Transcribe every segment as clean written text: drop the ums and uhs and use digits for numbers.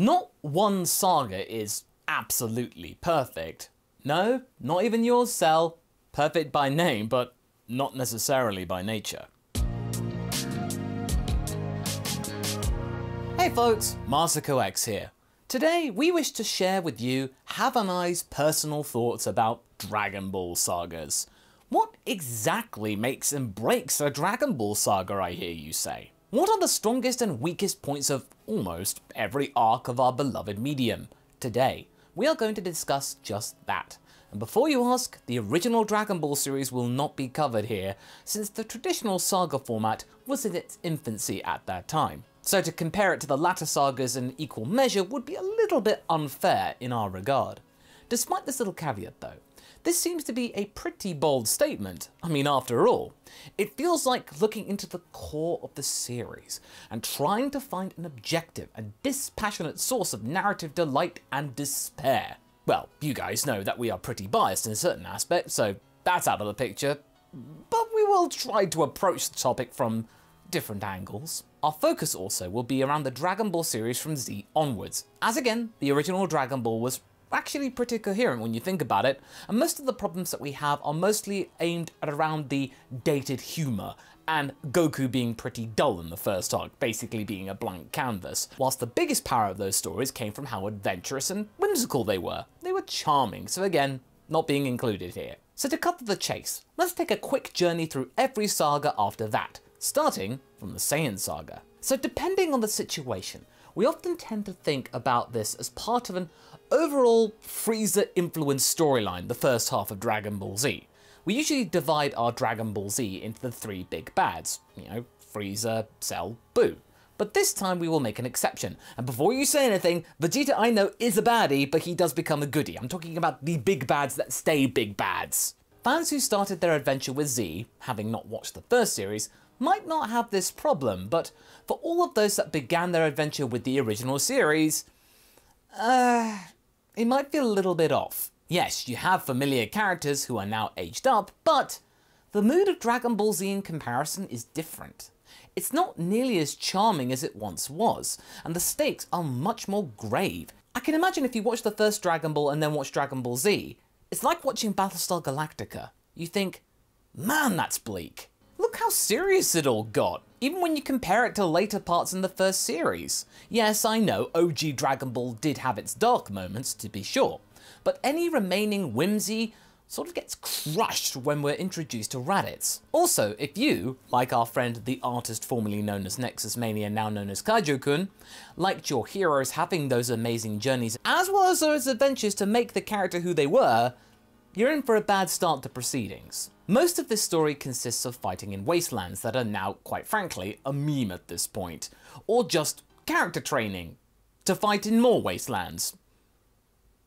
Not one saga is absolutely perfect. No, not even yours, Cell. Perfect by name, but not necessarily by nature. Hey folks, Masako X here. Today we wish to share with you Havanai's personal thoughts about Dragon Ball sagas. What exactly makes and breaks a Dragon Ball saga, I hear you say? What are the strongest and weakest points of almost every arc of our beloved medium? Today, we are going to discuss just that. And before you ask, the original Dragon Ball series will not be covered here, since the traditional saga format was in its infancy at that time. So to compare it to the latter sagas in equal measure would be a little bit unfair in our regard. Despite this little caveat though, this seems to be a pretty bold statement. I mean, after all, it feels like looking into the core of the series and trying to find an objective and dispassionate source of narrative delight and despair. Well, you guys know that we are pretty biased in certain aspects, so that's out of the picture, but we will try to approach the topic from different angles. Our focus also will be around the Dragon Ball series from Z onwards, as again, the original Dragon Ball was actually pretty coherent when you think about it, and most of the problems that we have are mostly aimed at around the dated humour and Goku being pretty dull in the first arc, basically being a blank canvas, whilst the biggest power of those stories came from how adventurous and whimsical they were. They were charming, so again, not being included here. So to cut to the chase, let's take a quick journey through every saga after that, starting from the Saiyan Saga. So depending on the situation, we often tend to think about this as part of an overall Frieza-influenced storyline, the first half of Dragon Ball Z. We usually divide our Dragon Ball Z into the three big bads, you know, Frieza, Cell, Buu. But this time we will make an exception, and before you say anything, Vegeta I know is a baddie, but he does become a goodie. I'm talking about the big bads that stay big bads. Fans who started their adventure with Z, having not watched the first series, might not have this problem, but for all of those that began their adventure with the original series, it might feel a little bit off. Yes, you have familiar characters who are now aged up, but the mood of Dragon Ball Z in comparison is different. It's not nearly as charming as it once was, and the stakes are much more grave. I can imagine if you watch the first Dragon Ball and then watch Dragon Ball Z, it's like watching Battlestar Galactica. You think, man, that's bleak. Look how serious it all got, even when you compare it to later parts in the first series. Yes, I know, OG Dragon Ball did have its dark moments, to be sure, but any remaining whimsy sort of gets crushed when we're introduced to Raditz. Also, if you, like our friend the artist formerly known as Nexus Mania, now known as Kaiju-kun, liked your heroes having those amazing journeys as well as those adventures to make the character who they were, you're in for a bad start to proceedings. Most of this story consists of fighting in wastelands that are now, quite frankly, a meme at this point, or just character training to fight in more wastelands.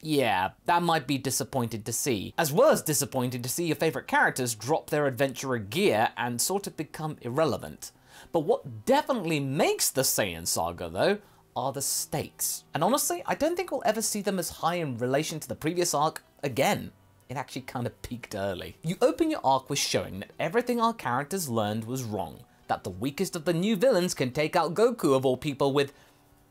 Yeah, that might be disappointed to see, as well as disappointed to see your favourite characters drop their adventurer gear and sort of become irrelevant. But what definitely makes the Saiyan Saga though, are the stakes. And honestly, I don't think we'll ever see them as high in relation to the previous arc again. It actually kind of peaked early. You open your arc with showing that everything our characters learned was wrong, that the weakest of the new villains can take out Goku of all people with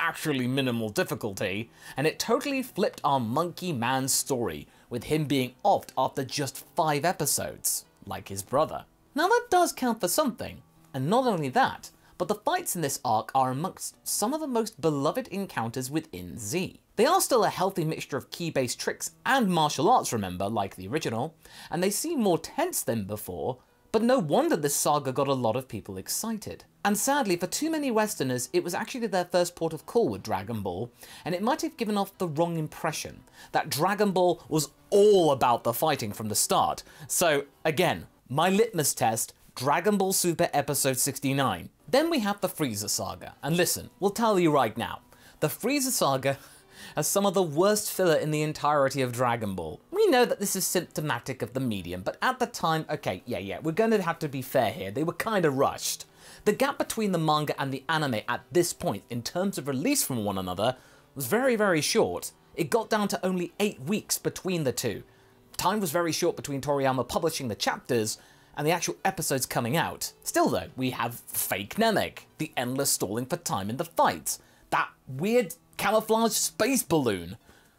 actually minimal difficulty, and it totally flipped our monkey man's story, with him being offed after just 5 episodes, like his brother. Now that does count for something, and not only that, but the fights in this arc are amongst some of the most beloved encounters within Z. They are still a healthy mixture of key-based tricks and martial arts, remember, like the original, and they seem more tense than before, but no wonder this saga got a lot of people excited. And sadly, for too many Westerners, it was actually their first port of call with Dragon Ball, and it might have given off the wrong impression that Dragon Ball was all about the fighting from the start. So again, my litmus test, Dragon Ball Super Episode 69. Then we have the Frieza Saga, and listen, we'll tell you right now, the Frieza Saga as some of the worst filler in the entirety of Dragon Ball. We know that this is symptomatic of the medium, but at the time, okay, yeah, we're going to have to be fair here, they were kind of rushed. The gap between the manga and the anime at this point, in terms of release from one another, was very, very short. It got down to only 8 weeks between the two. Time was very short between Toriyama publishing the chapters and the actual episodes coming out. Still though, we have fake Namek, the endless stalling for time in the fight, that weird camouflage space balloon.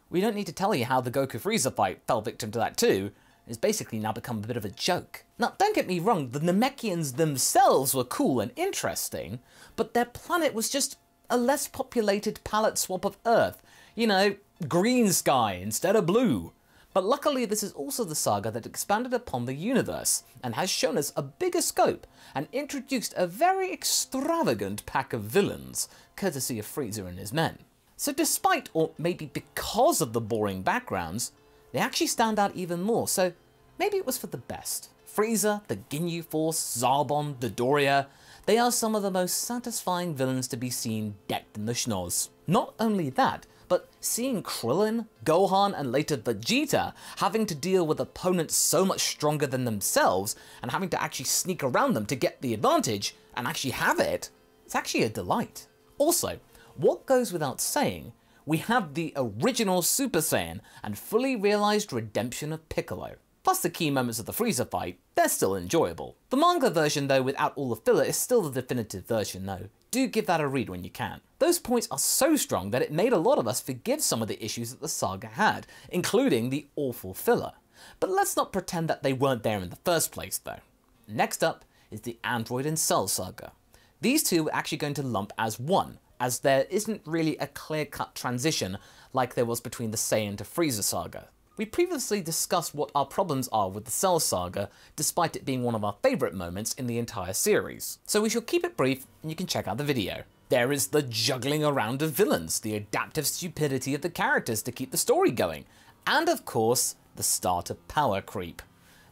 We don't need to tell you how the Goku Frieza fight fell victim to that too. It's basically now become a bit of a joke. Now, don't get me wrong, the Namekians themselves were cool and interesting, but their planet was just a less populated palette swap of Earth. You know, green sky instead of blue. But luckily, this is also the saga that expanded upon the universe and has shown us a bigger scope and introduced a very extravagant pack of villains, courtesy of Frieza and his men. So despite, or maybe because of the boring backgrounds, they actually stand out even more, so maybe it was for the best. Frieza, the Ginyu Force, Zarbon, Dodoria, they are some of the most satisfying villains to be seen decked in the schnoz. Not only that, but seeing Krillin, Gohan, and later Vegeta having to deal with opponents so much stronger than themselves and having to actually sneak around them to get the advantage and actually have it, it's actually a delight. Also, what goes without saying, we have the original Super Saiyan and fully realized redemption of Piccolo. Plus the key moments of the Frieza fight, they're still enjoyable. The manga version though, without all the filler, is still the definitive version though. Do give that a read when you can. Those points are so strong that it made a lot of us forgive some of the issues that the saga had, including the awful filler. But let's not pretend that they weren't there in the first place though. Next up is the Android and Cell saga. These two are actually going to lump as one, as there isn't really a clear-cut transition like there was between the Saiyan to Frieza saga. We previously discussed what our problems are with the Cell saga, despite it being one of our favourite moments in the entire series. So we shall keep it brief, and you can check out the video. There is the juggling around of villains, the adaptive stupidity of the characters to keep the story going, and of course, the start of power creep.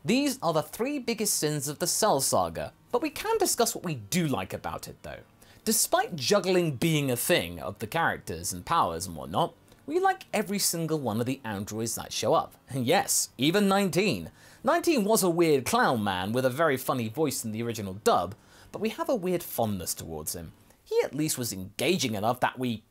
These are the three biggest sins of the Cell saga, but we can discuss what we do like about it though. Despite juggling being a thing of the characters and powers and whatnot, we like every single one of the androids that show up. And yes, even 19. 19 was a weird clown man with a very funny voice in the original dub, but we have a weird fondness towards him. He at least was engaging enough that we,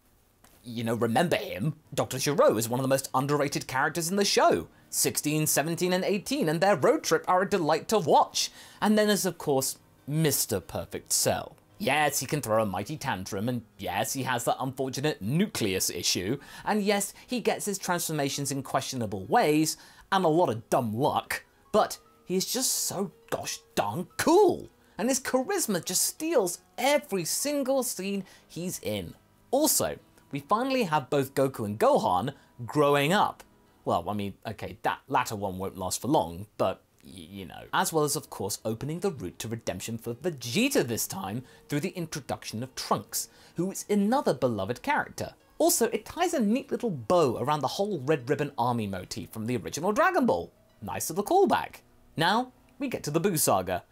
you know, remember him. Dr. Gero is one of the most underrated characters in the show. 16, 17 and 18 and their road trip are a delight to watch. And then there's of course, Mr. Perfect Cell. Yes, he can throw a mighty tantrum, and yes, he has that unfortunate nucleus issue, and yes, he gets his transformations in questionable ways, and a lot of dumb luck, but he is just so gosh darn cool, and his charisma just steals every single scene he's in. Also, we finally have both Goku and Gohan growing up. Well, I mean, okay, that latter one won't last for long, but you know. As well as, of course, opening the route to redemption for Vegeta this time through the introduction of Trunks, who is another beloved character. Also, it ties a neat little bow around the whole Red Ribbon Army motif from the original Dragon Ball. Nice little callback. Now, we get to the Buu Saga.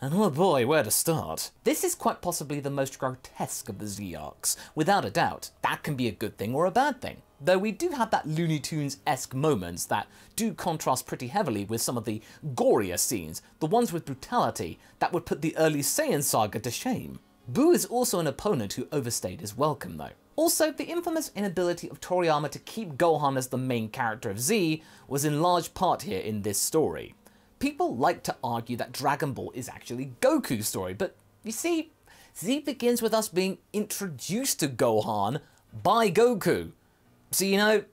And oh boy, where to start? This is quite possibly the most grotesque of the Z arcs, without a doubt. That can be a good thing or a bad thing. Though we do have that Looney Tunes-esque moments that do contrast pretty heavily with some of the gorier scenes, the ones with brutality that would put the early Saiyan saga to shame. Buu is also an opponent who overstayed his welcome though. Also, the infamous inability of Toriyama to keep Gohan as the main character of Z was in large part here in this story. People like to argue that Dragon Ball is actually Goku's story, but you see, Z begins with us being introduced to Gohan by Goku. So, you know,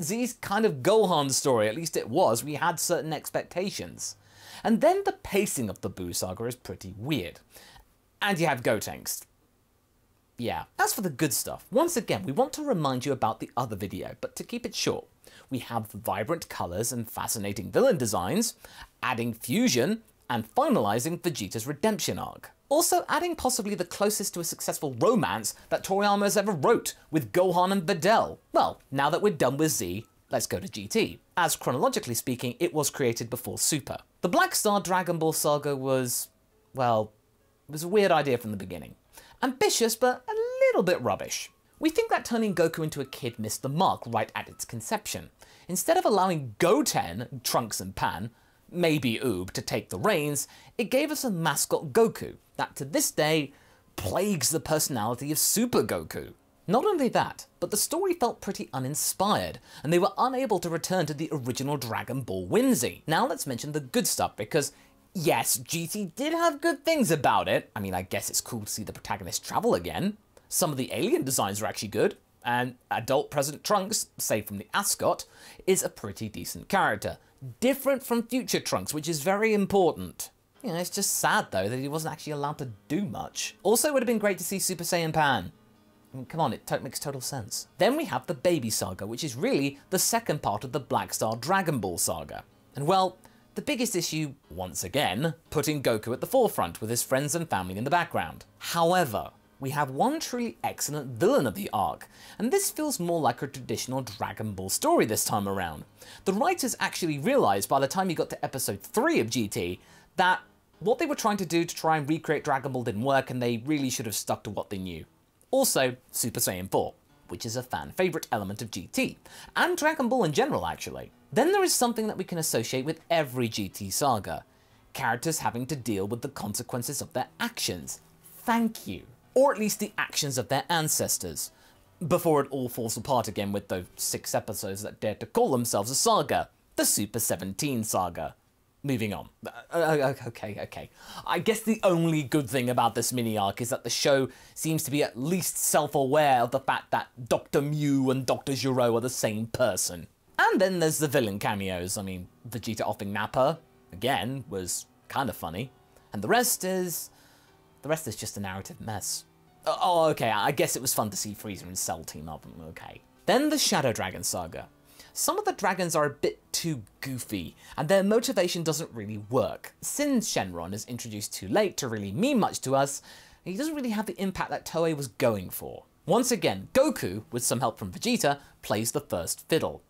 Z's kind of Gohan story, at least it was, we had certain expectations. And then the pacing of the Buu Saga is pretty weird. And you have Gotenks. Yeah. As for the good stuff, once again, we want to remind you about the other video, but to keep it short, we have vibrant colours and fascinating villain designs, adding fusion, and finalising Vegeta's redemption arc. Also adding possibly the closest to a successful romance that Toriyama has ever wrote, with Gohan and Videl. Well, now that we're done with Z, let's go to GT. As chronologically speaking, it was created before Super. The Black Star Dragon Ball saga was, well, it was a weird idea from the beginning. Ambitious, but a little bit rubbish. We think that turning Goku into a kid missed the mark right at its conception. Instead of allowing Goten, Trunks and Pan, maybe Uub, to take the reins, it gave us a mascot Goku that to this day plagues the personality of Super Goku. Not only that, but the story felt pretty uninspired, and they were unable to return to the original Dragon Ball whimsy. Now let's mention the good stuff, because yes, GT did have good things about it. I mean, I guess it's cool to see the protagonist travel again. Some of the alien designs are actually good, And adult present Trunks, save from the ascot, is a pretty decent character. Different from future Trunks, which is very important. You know, it's just sad though that he wasn't actually allowed to do much. Also, it would have been great to see Super Saiyan Pan. I mean, come on, it makes total sense. Then we have the Baby Saga, which is really the second part of the Black Star Dragon Ball Saga. And well, the biggest issue, once again, putting Goku at the forefront with his friends and family in the background. However, we have one truly excellent villain of the arc, and this feels more like a traditional Dragon Ball story this time around. The writers actually realised by the time you got to episode 3 of GT that what they were trying to do to try and recreate Dragon Ball didn't work, and they really should have stuck to what they knew. Also, Super Saiyan 4, which is a fan favourite element of GT, and Dragon Ball in general actually. Then there is something that we can associate with every GT saga, characters having to deal with the consequences of their actions. Thank you. Or at least the actions of their ancestors, before it all falls apart again with those 6 episodes that dared to call themselves a saga, the Super 17 Saga. Moving on. Okay. I guess the only good thing about this mini-arc is that the show seems to be at least self-aware of the fact that Dr. Mew and Dr. Gero are the same person. And then there's the villain cameos. I mean, Vegeta offing Nappa, again, was kind of funny. And the rest is just a narrative mess. Oh, okay, I guess it was fun to see Frieza and Cell team up, okay. Then the Shadow Dragon Saga. Some of the dragons are a bit too goofy, and their motivation doesn't really work. Since Shenron is introduced too late to really mean much to us, he doesn't really have the impact that Toei was going for. Once again, Goku, with some help from Vegeta, plays the first fiddle.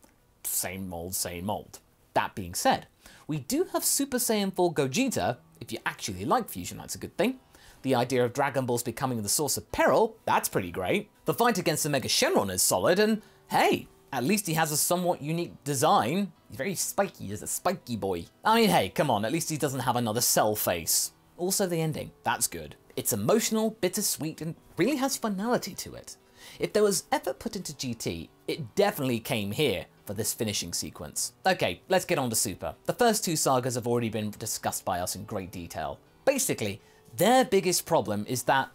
Same mold, same mold. That being said, we do have Super Saiyan 4 Gogeta, if you actually like fusion, that's a good thing. The idea of Dragon Balls becoming the source of peril, that's pretty great. The fight against the Mega Shenron is solid, and hey, at least he has a somewhat unique design. He's very spiky, he's a spiky boy. I mean, hey, come on, at least he doesn't have another Cell face. Also the ending, that's good. It's emotional, bittersweet, and really has finality to it. If there was effort put into GT, it definitely came here for this finishing sequence. Okay, let's get on to Super. The first 2 sagas have already been discussed by us in great detail. Basically, their biggest problem is that,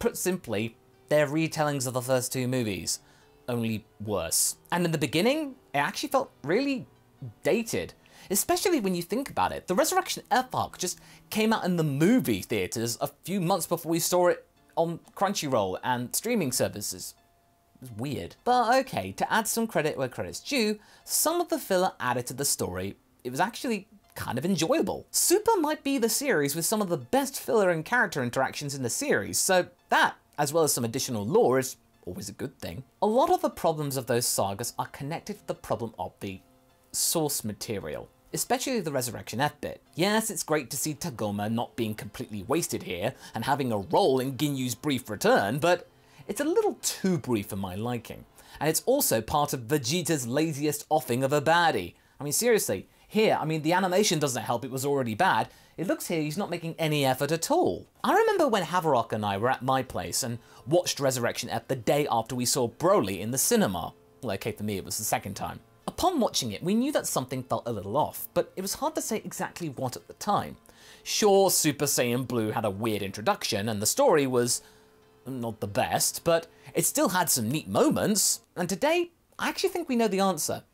put simply, they're retellings of the first 2 movies, only worse. And in the beginning, it actually felt really dated, especially when you think about it. The Resurrection F arc just came out in the movie theatres a few months before we saw it on Crunchyroll and streaming services. It was weird. But okay, to add some credit where credit's due, some of the filler added to the story, it was actually kind of enjoyable. Super might be the series with some of the best filler and character interactions in the series, so that, as well as some additional lore, is always a good thing. A lot of the problems of those sagas are connected to the problem of the source material, especially the Resurrection F bit. Yes, it's great to see Tagoma not being completely wasted here and having a role in Ginyu's brief return, but it's a little too brief for my liking. And it's also part of Vegeta's laziest offing of a baddie. I mean, seriously, here, I mean, the animation doesn't help, it was already bad. It looks here, he's not making any effort at all. I remember when Havarok and I were at my place and watched Resurrection F the day after we saw Broly in the cinema. Well, okay, for me, it was the second time. Upon watching it, we knew that something felt a little off, but it was hard to say exactly what at the time. Sure, Super Saiyan Blue had a weird introduction and the story was not the best, but it still had some neat moments. And today, I actually think we know the answer.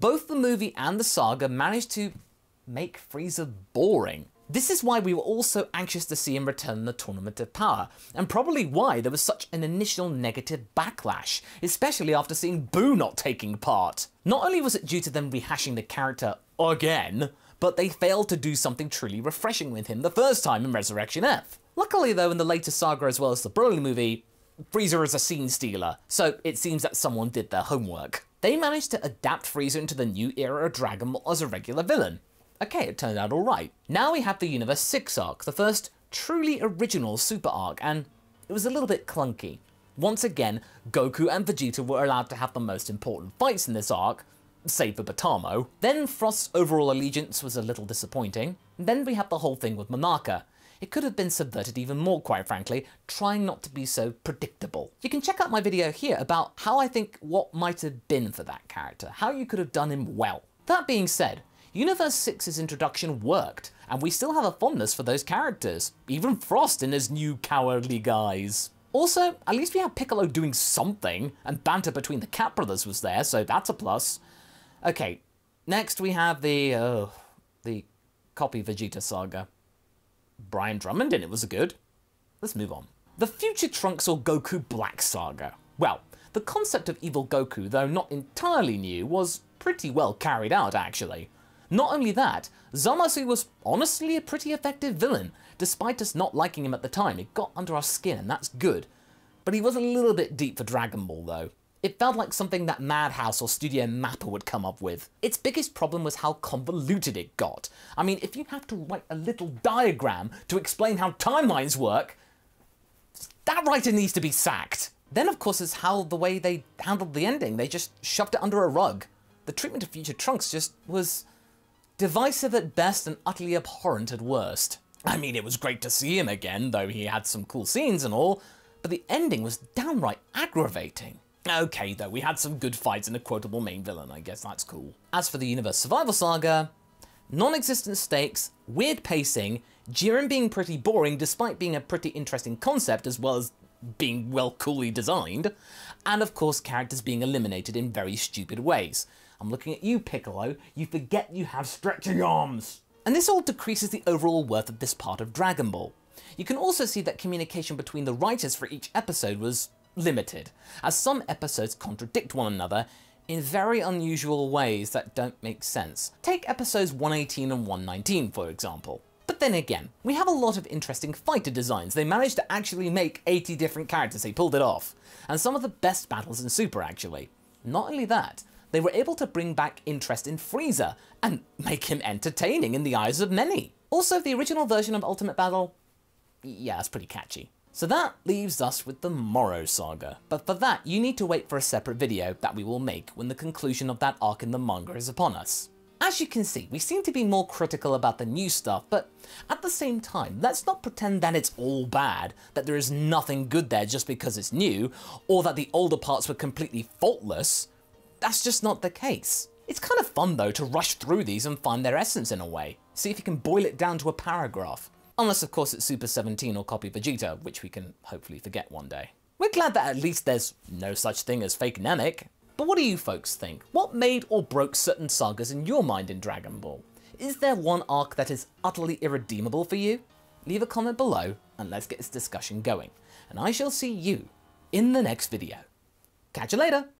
Both the movie and the saga managed to make Frieza boring. This is why we were all so anxious to see him return the Tournament of Power, and probably why there was such an initial negative backlash, especially after seeing Buu not taking part. Not only was it due to them rehashing the character again, but they failed to do something truly refreshing with him the first time in Resurrection F. Luckily though, in the later saga as well as the Broly movie, Frieza is a scene stealer, so it seems that someone did their homework. They managed to adapt Frieza into the new era of Dragon Ball as a regular villain. Okay, it turned out alright. Now we have the Universe 6 arc, the first truly original Super arc, and it was a little bit clunky. Once again, Goku and Vegeta were allowed to have the most important fights in this arc, save for Batamo. Then Frost's overall allegiance was a little disappointing. Then we have the whole thing with Monarcha. It could have been subverted even more, quite frankly, trying not to be so predictable. You can check out my video here about how I think what might have been for that character, how you could have done him well. That being said, Universe 6's introduction worked, and we still have a fondness for those characters, even Frost in his new cowardly guise. Also, at least we had Piccolo doing something, and banter between the Cat Brothers was there, so that's a plus. Okay, next we have the copy Vegeta Saga. Brian Drummond in it was good. Let's move on. The Future Trunks or Goku Black Saga. Well, the concept of evil Goku, though not entirely new, was pretty well carried out, actually. Not only that, Zamasu was honestly a pretty effective villain. Despite us not liking him at the time, it got under our skin, and that's good. But he was a little bit deep for Dragon Ball, though. It felt like something that Madhouse or Studio Mappa would come up with. Its biggest problem was how convoluted it got. I mean, if you have to write a little diagram to explain how timelines work, that writer needs to be sacked. Then, of course, is how the way they handled the ending. They just shoved it under a rug. The treatment of Future Trunks just was divisive at best and utterly abhorrent at worst. I mean, it was great to see him again, though he had some cool scenes and all, but the ending was downright aggravating. Okay, though, we had some good fights and a quotable main villain, I guess that's cool. As for the Universe Survival Saga, non-existent stakes, weird pacing, Jiren being pretty boring despite being a pretty interesting concept as well as being well coolly designed, and of course characters being eliminated in very stupid ways. I'm looking at you, Piccolo, you forget you have stretchy arms! And this all decreases the overall worth of this part of Dragon Ball. You can also see that communication between the writers for each episode was limited, as some episodes contradict one another in very unusual ways that don't make sense. Take episodes 118 and 119, for example. But then again, we have a lot of interesting fighter designs. They managed to actually make 80 different characters, they pulled it off. And some of the best battles in Super, actually. Not only that, they were able to bring back interest in Frieza and make him entertaining in the eyes of many. Also, the original version of Ultimate Battle, yeah, it's pretty catchy. So that leaves us with the Moro Saga, but for that you need to wait for a separate video that we will make when the conclusion of that arc in the manga is upon us. As you can see, we seem to be more critical about the new stuff, but at the same time, let's not pretend that it's all bad, that there is nothing good there just because it's new, or that the older parts were completely faultless. That's just not the case. It's kind of fun though to rush through these and find their essence in a way, see if you can boil it down to a paragraph. Unless of course it's Super 17 or Copy Vegeta, which we can hopefully forget one day. We're glad that at least there's no such thing as fake Namek. But what do you folks think? What made or broke certain sagas in your mind in Dragon Ball? Is there one arc that is utterly irredeemable for you? Leave a comment below and let's get this discussion going. And I shall see you in the next video. Catch you later!